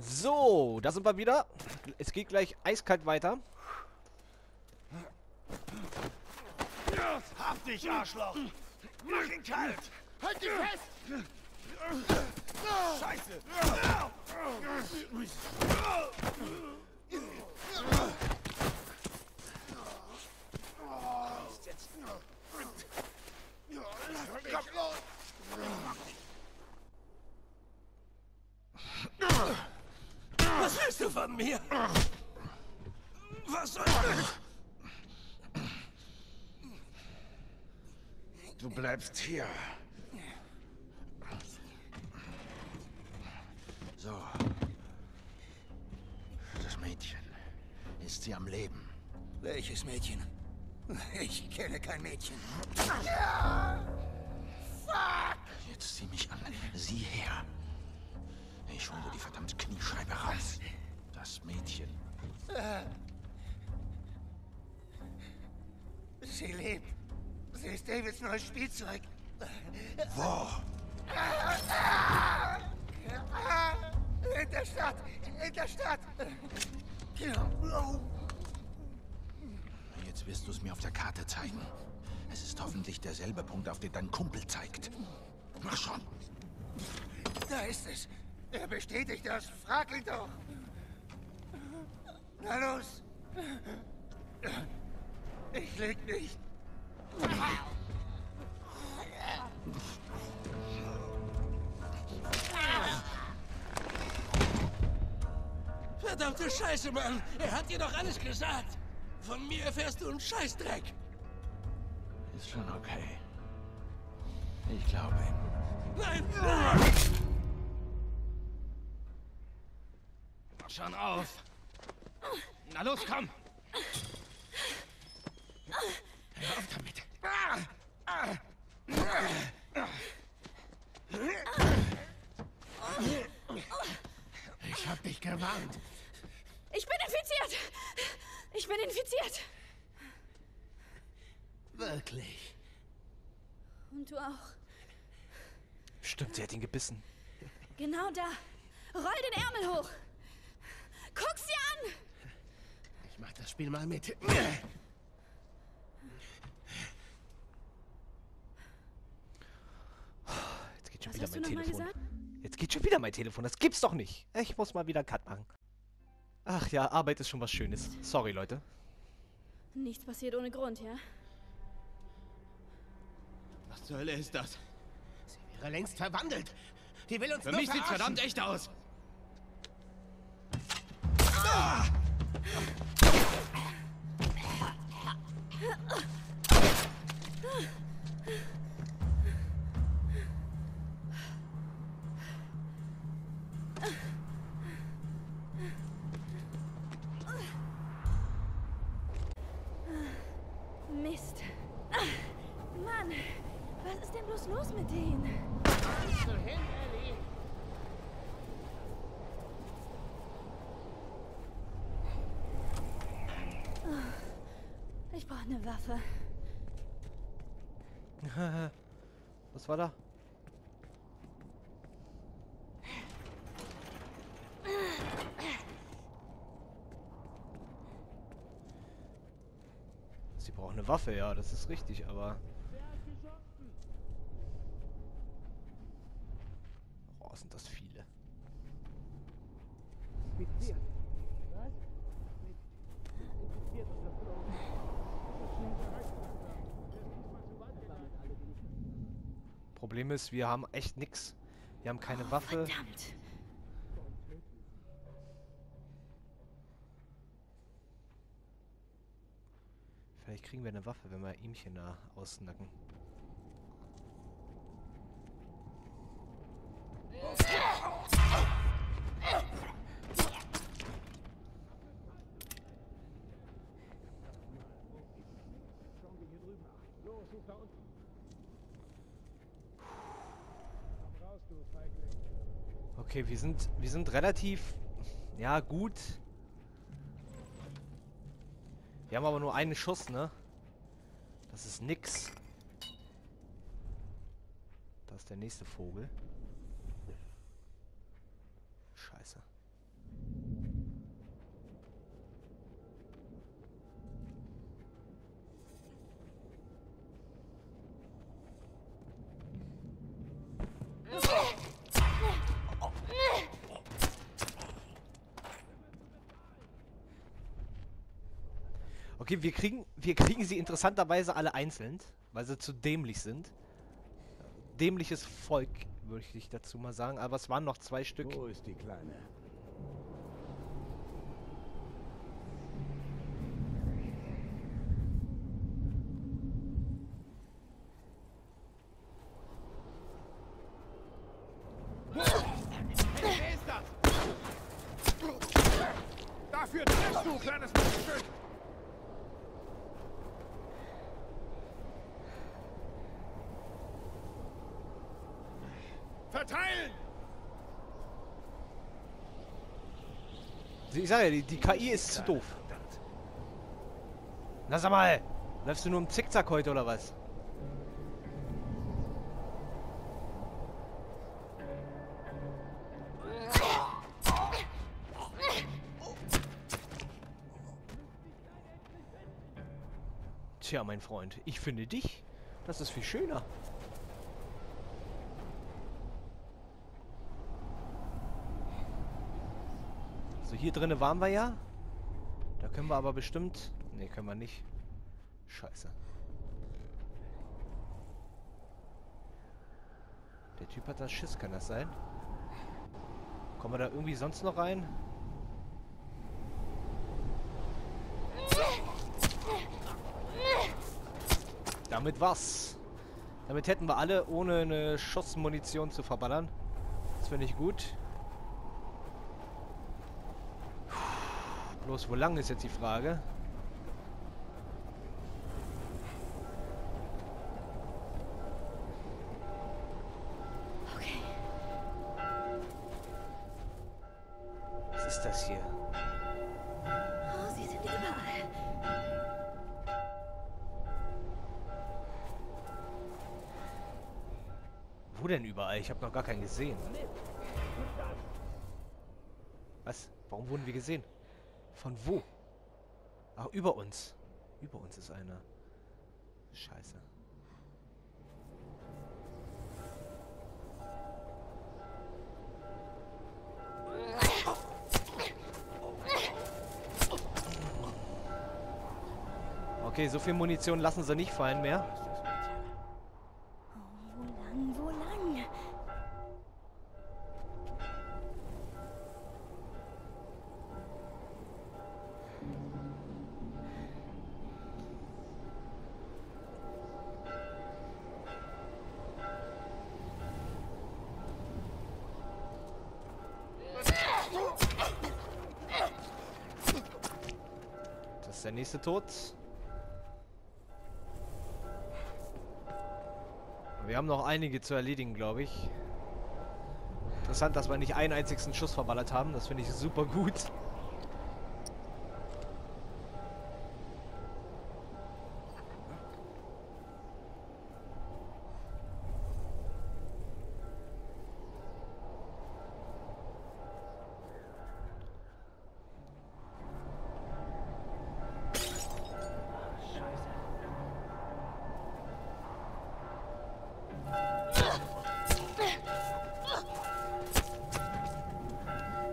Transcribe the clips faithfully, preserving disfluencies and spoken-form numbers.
So, da sind wir wieder. Es geht gleich eiskalt weiter. Hab dich, Arschloch! Mach ihn kalt! Halt dich fest! Scheiße! Was willst du von mir? Was soll das? Du bleibst hier. So. Das Mädchen. Ist sie am Leben? Welches Mädchen? Ich kenne kein Mädchen. Ja! Fuck! Jetzt zieh mich an. Sieh her. Ich hole die verdammte Kniescheibe raus. Das Mädchen. Sie lebt. Sie ist Davids neues Spielzeug. Wo? In der Stadt. In der Stadt. Jetzt wirst du es mir auf der Karte zeigen. Es ist hoffentlich derselbe Punkt, auf den dein Kumpel zeigt. Mach schon. Da ist es. Er bestätigt das. Frag ihn doch. Na los. Ich leg nicht. Verdammte Scheiße, Mann. Er hat dir doch alles gesagt. Von mir erfährst du einen Scheißdreck. Ist schon okay. Ich glaube ihm. Nein! Schon auf. Na los, komm. Hör auf damit. Ich hab dich gewarnt. Ich bin infiziert. Ich bin infiziert. Wirklich. Und du auch. Stimmt, sie hat ihn gebissen. Genau da. Roll den Ärmel hoch. Guck sie an! Ich mach das Spiel mal mit. Jetzt geht schon wieder mein Telefon. Jetzt geht schon wieder mein Telefon. Das gibt's doch nicht. Ich muss mal wieder einen Cut machen. Ach ja, Arbeit ist schon was Schönes. Sorry, Leute. Nichts passiert ohne Grund, ja? Was zur Hölle ist das? Sie wäre längst verwandelt. Die will uns nur verarschen. Für mich sieht's verdammt echt aus. Mist. Mann, was ist denn bloß los mit denen? Ich brauche eine Waffe. Was war da? Sie braucht eine Waffe, ja, das ist richtig, aber... Oh, sind das viele. Problem ist, wir haben echt nix. Wir haben keine oh, Waffe. Verdammt. Vielleicht kriegen wir eine Waffe, wenn wir ihmchen da ausnacken. Okay, wir sind wir sind relativ ja gut. Wir haben aber nur einen Schuss, ne? Das ist nix. Das ist der nächste Vogel. Scheiße. Okay, wir kriegen, wir kriegen sie interessanterweise alle einzeln, weil sie zu dämlich sind. Dämliches Volk, würde ich dazu mal sagen. Aber es waren noch zwei Stück. Wo ist die Kleine? Dafür triffst du, kleines Miststück! Verteilen! Ich sag ja, die, die K I ist zu doof. Na sag mal, läufst du nur im Zickzack heute oder was? Tja, mein Freund, ich finde dich. Das ist viel schöner. So, hier drinnen waren wir ja. Da können wir aber bestimmt... Ne, können wir nicht. Scheiße. Der Typ hat da Schiss, kann das sein? Kommen wir da irgendwie sonst noch rein? Damit was? Damit hätten wir alle, ohne eine Schussmunition zu verballern. Das finde ich gut. Puh, bloß wo lang ist jetzt die Frage? Okay. Was ist das hier? Oh, sie sind überall. Wo denn überall? Ich habe noch gar keinen gesehen. Was? Warum wurden wir gesehen? Von wo? Ach, über uns. Über uns ist einer. Scheiße. Okay, so viel Munition lassen sie nicht fallen mehr. Der nächste Tod. Wir haben noch einige zu erledigen, glaube ich. Interessant, dass wir nicht einen einzigen Schuss verballert haben. Das finde ich super gut.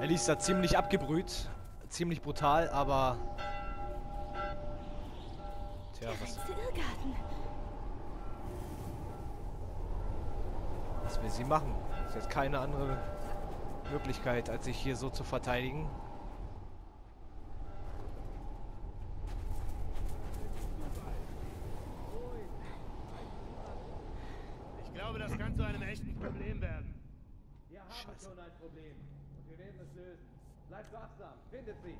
Er ließ da ziemlich abgebrüht, ziemlich brutal, aber... Tja, was... Was will sie machen? Ist jetzt keine andere Möglichkeit, als sich hier so zu verteidigen. Ich glaube, das kann zu einem echten Problem werden. Wir haben Scheiße. Schon ein Problem. Wir werden es lösen. Bleibt wachsam. Findet sie.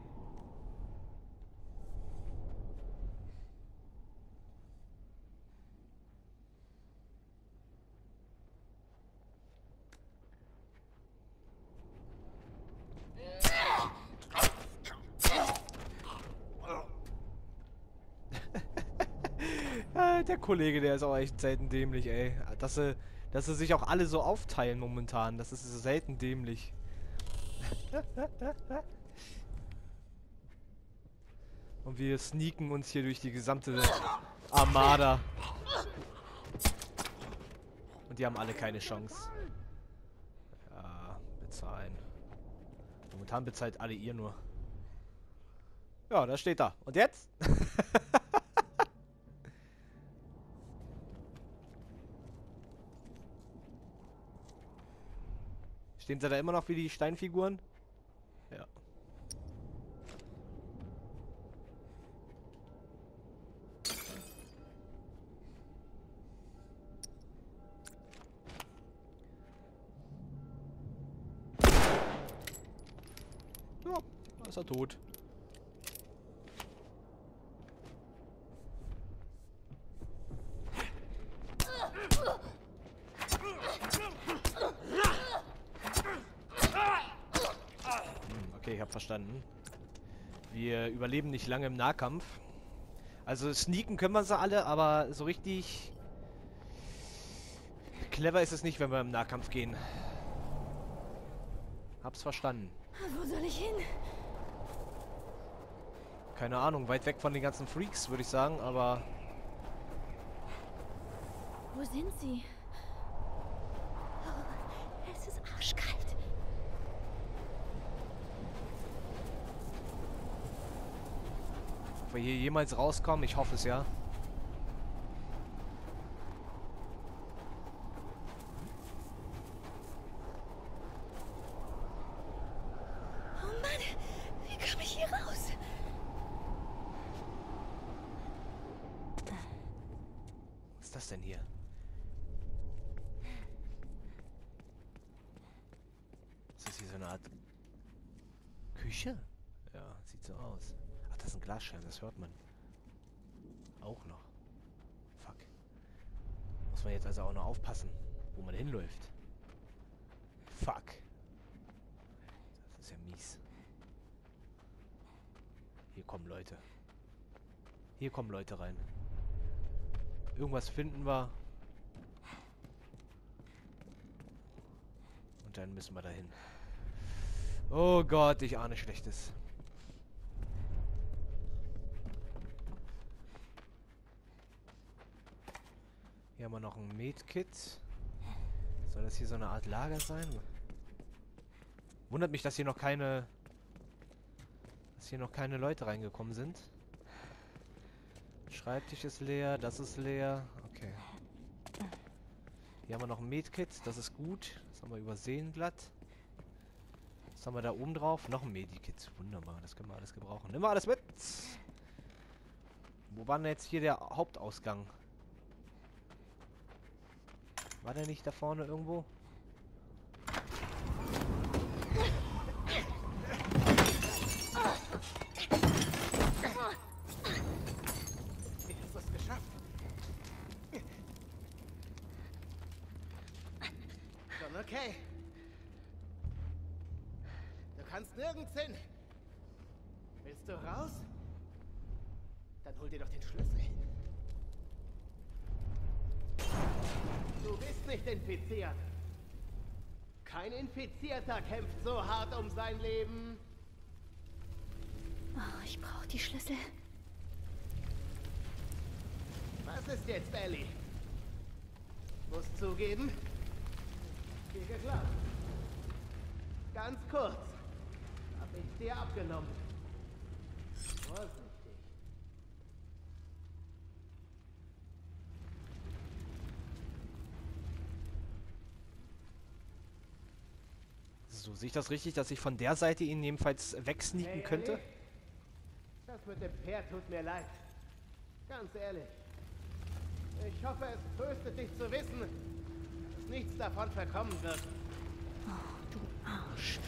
Der Kollege, der ist auch echt selten dämlich, ey. Dass sie, dass sie sich auch alle so aufteilen momentan. Das ist selten dämlich. Und wir sneaken uns hier durch die gesamte Armada. Und die haben alle keine Chance. Ja, bezahlen. Momentan bezahlt alle ihr nur. Ja, das steht da. Und jetzt? Stehen sie da immer noch wie die Steinfiguren? Ja. Ja, da ist er tot. Okay, ich hab verstanden. Wir überleben nicht lange im Nahkampf. Also sneaken können wir sie alle, aber so richtig clever ist es nicht, wenn wir im Nahkampf gehen. Hab's verstanden. Wo soll ich hin? Keine Ahnung, weit weg von den ganzen Freaks, würde ich sagen, aber... Wo sind sie? Oh, es ist arschkalt. Ob wir hier jemals rauskommen? Ich hoffe es ja. Oh Mann, wie kam ich hier raus? Was ist das denn hier? Ist das hier so eine Art Küche? Ja, sieht so aus. Das ist ein Glasscheibe, das hört man. Auch noch. Fuck. Muss man jetzt also auch noch aufpassen, wo man hinläuft. Fuck. Das ist ja mies. Hier kommen Leute. Hier kommen Leute rein. Irgendwas finden wir. Und dann müssen wir dahin. Oh Gott, ich ahne Schlechtes. Hier haben wir noch ein Medkit. Soll das hier so eine Art Lager sein? Wundert mich, dass hier noch keine... Dass hier noch keine Leute reingekommen sind. Schreibtisch ist leer, das ist leer. Okay. Hier haben wir noch ein Medkit, das ist gut. Das haben wir übersehen glatt. Was haben wir da oben drauf? Noch ein Medikit. Wunderbar, das können wir alles gebrauchen. Nimm mal alles mit! Wo war denn jetzt hier der Hauptausgang? War der nicht da vorne irgendwo? Ich hab das geschafft. Schon okay. Du kannst nirgends hin. Willst du raus? Dann hol dir doch den Schlüssel. Du bist nicht infiziert. Kein Infizierter kämpft so hart um sein Leben. Oh, ich brauche die Schlüssel. Was ist jetzt, Ellie? Muss zugeben? Dir geglaubt. Ganz kurz. Hab ich dir abgenommen. Vorsicht. So, sehe ich das richtig, dass ich von der Seite ihn jedenfalls wegsneaken hey, könnte? Das mit dem Pferd tut mir leid. Ganz ehrlich. Ich hoffe, es tröstet dich zu wissen, dass nichts davon verkommen wird. Oh, du Arsch.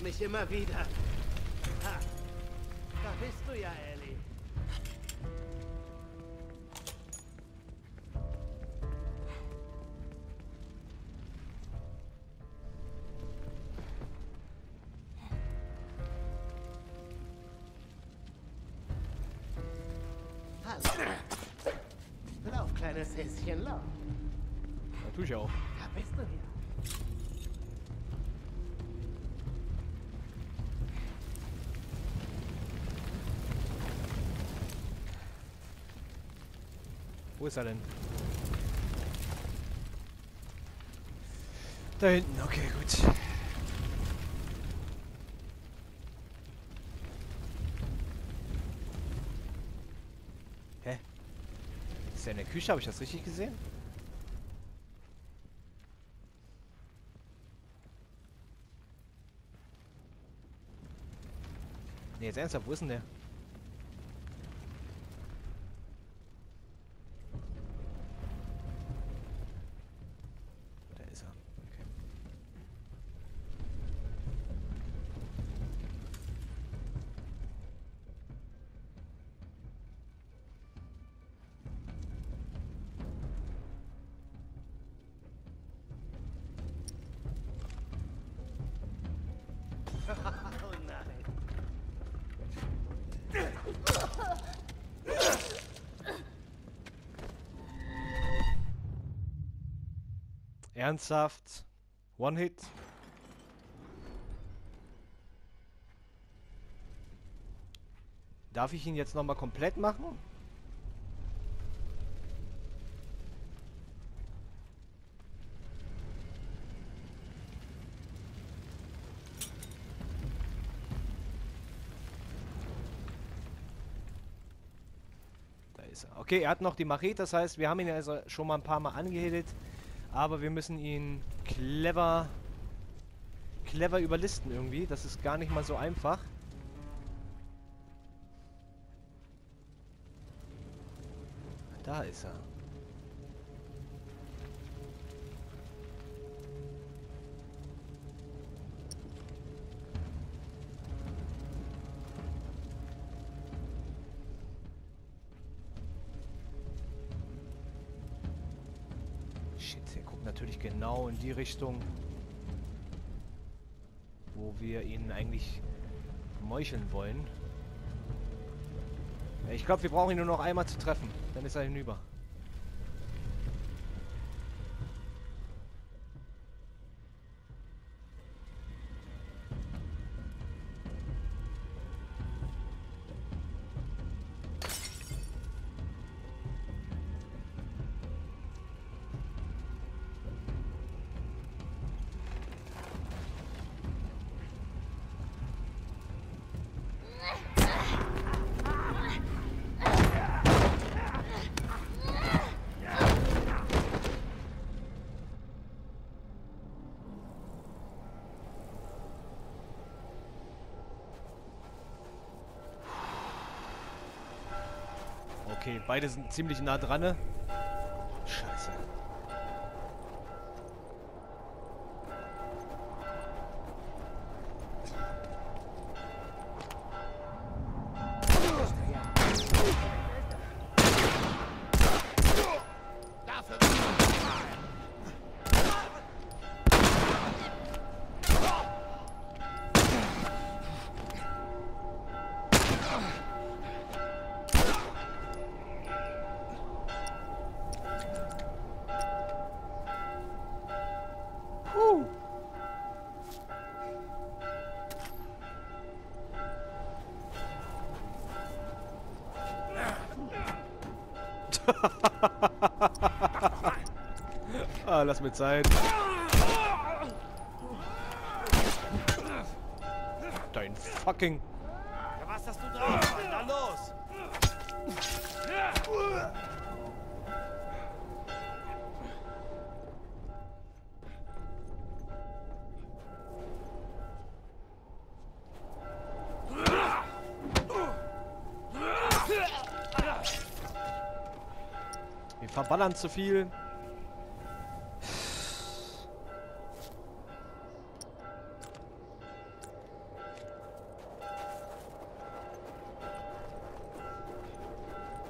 Mich immer wieder. Ha, da bist du ja, Ellie. Hallo. Lauf, kleines Häschen, lauf. Da tue ich auch. Da bist du ja. Wo ist er denn? Da hinten, okay, gut. Hä? Ist der in der Küche? Habe ich das richtig gesehen? Ne, jetzt ernsthaft, wo ist denn der? Da ist er. Okay. Oh nein. Ernsthaft? One Hit? Darf ich ihn jetzt nochmal komplett machen? Okay, er hat noch die Machete, das heißt, wir haben ihn also schon mal ein paar Mal angehittet, aber wir müssen ihn clever, clever überlisten irgendwie. Das ist gar nicht mal so einfach. Da ist er. Natürlich genau in die Richtung, wo wir ihn eigentlich meucheln wollen. Ich glaube, wir brauchen ihn nur noch einmal zu treffen. Dann ist er hinüber. Okay, beide sind ziemlich nah dran. Ne? Scheiße. Ah, lass mir Zeit. Dein fucking... Was hast du da? Na los! Wir verballern zu viel.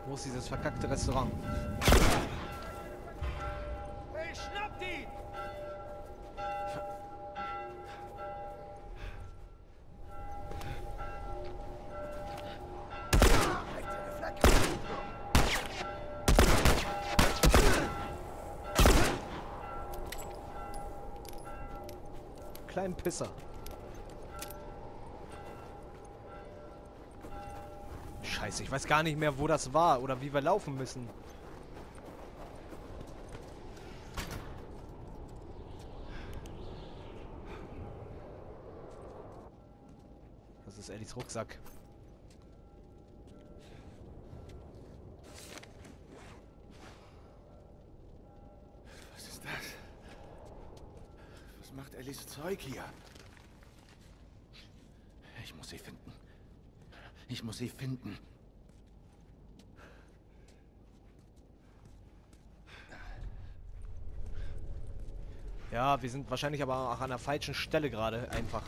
Wo ist dieses verkackte Restaurant? Hey, schnapp die! Kleinen Pisser. Scheiße, ich weiß gar nicht mehr, wo das war oder wie wir laufen müssen. Billys Rucksack. Was ist das? Was macht Alice Zeug hier? Ich muss sie finden. Ich muss sie finden. Ja, wir sind wahrscheinlich aber auch an der falschen Stelle gerade einfach.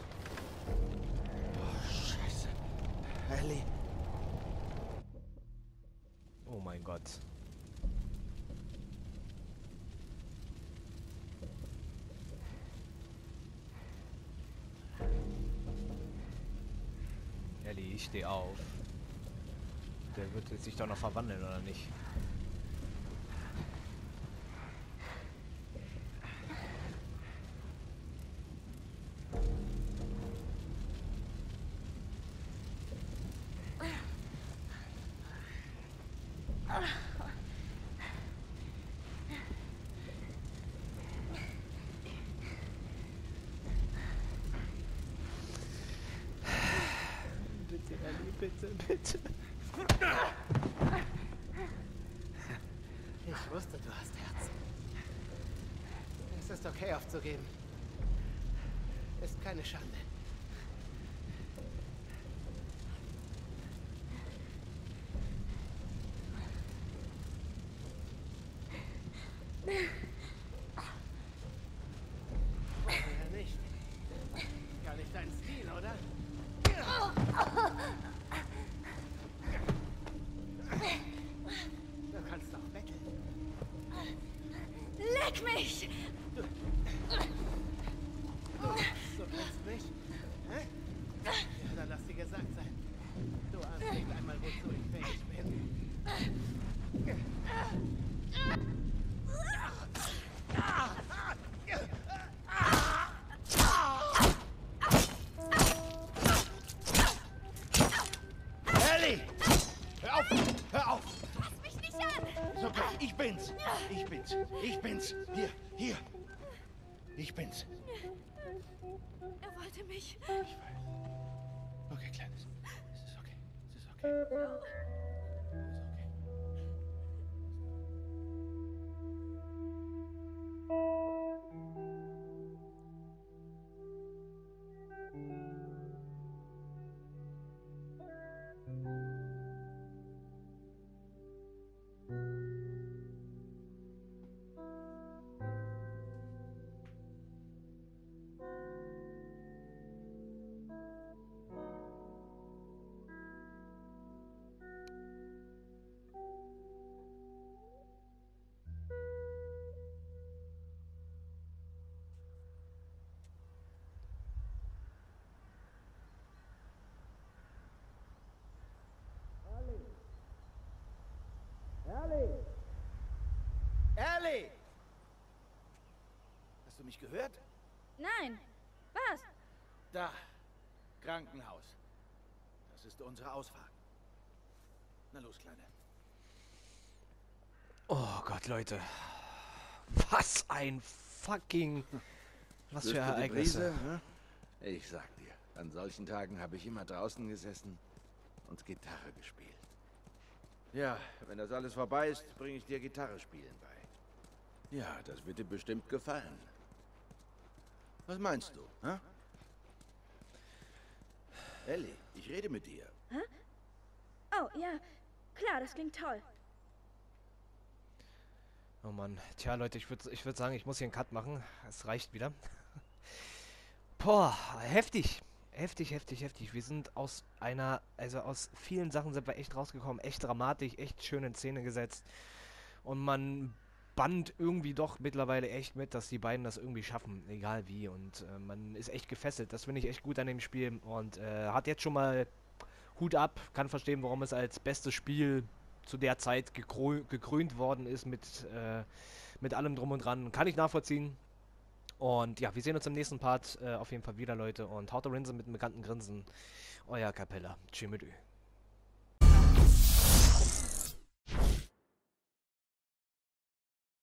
Oh, Scheiße. Ellie. Oh mein Gott. Ellie, ich stehe auf. Der wird jetzt sich doch noch verwandeln, oder nicht? Bitte, bitte. Ich wusste, du hast Herz. Es ist okay, aufzugeben. Ist keine Schande. Oder nicht? Gar nicht dein Stil, oder? Mich! Du, so kannst mich? Hä? Ja, dann lass dir gesagt sein. Du ahnst nicht einmal, wozu ich fähig bin. Ellie! Hör auf! Hör auf! Okay, ich bin's. Ich bin's. Ich bin's. Hier, hier. Ich bin's. Er wollte mich. Ich weiß. Okay, Kleines. Es ist okay. Es ist okay. Es ist okay. Ellie! Ellie! Hast du mich gehört? Nein. Was? Da. Krankenhaus. Das ist unsere Ausfahrt. Na los, Kleine. Oh Gott, Leute. Was ein fucking... Was für Ereignisse. Brise, ich sag dir, an solchen Tagen habe ich immer draußen gesessen und Gitarre gespielt. Ja, wenn das alles vorbei ist, bringe ich dir Gitarre spielen bei. Ja, das wird dir bestimmt gefallen. Was meinst du, hä? Ellie, ich rede mit dir. Hä? Oh, ja. Klar, das klingt toll. Oh Mann. Tja, Leute, ich würde ich würd sagen, ich muss hier einen Cut machen. Es reicht wieder. Boah, heftig. Heftig, heftig, heftig. Wir sind aus einer, also aus vielen Sachen sind wir echt rausgekommen. Echt dramatisch, echt schön in Szene gesetzt. Und man band irgendwie doch mittlerweile echt mit, dass die beiden das irgendwie schaffen. Egal wie. Und äh, man ist echt gefesselt. Das finde ich echt gut an dem Spiel. Und äh, hat jetzt schon mal Hut ab. Kann verstehen, warum es als bestes Spiel zu der Zeit gekrö gekrönt worden ist mit, äh, mit allem drum und dran. Kann ich nachvollziehen. Und ja, wir sehen uns im nächsten Part äh, auf jeden Fall wieder, Leute. Und haut der Rinse mit einem bekannten Grinsen. Euer Capella. Tschüss mit Ö.